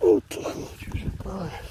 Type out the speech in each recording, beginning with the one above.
O to chodzi, że to jest.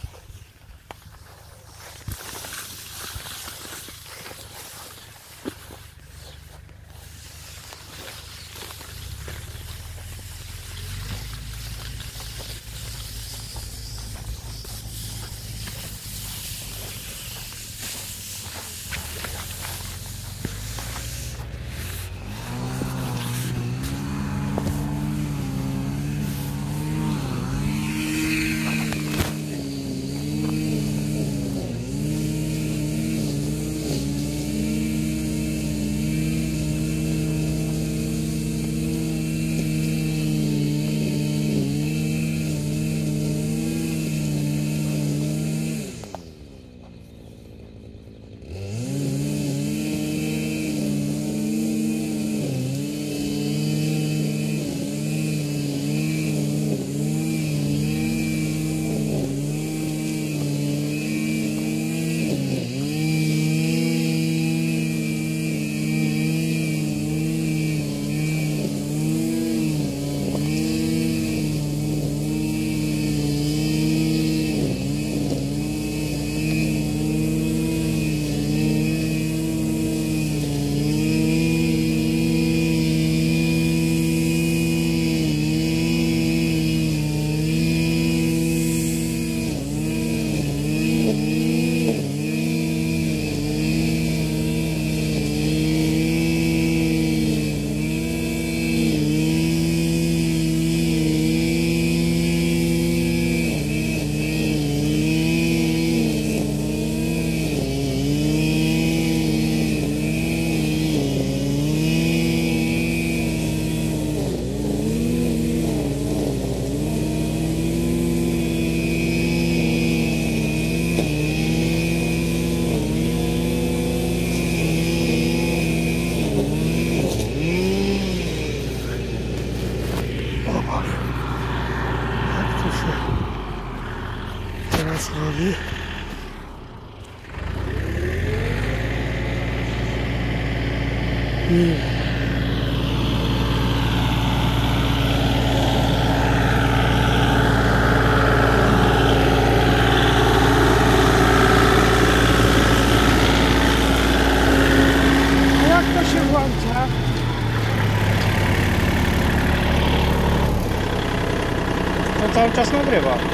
Cały czas nagrywa.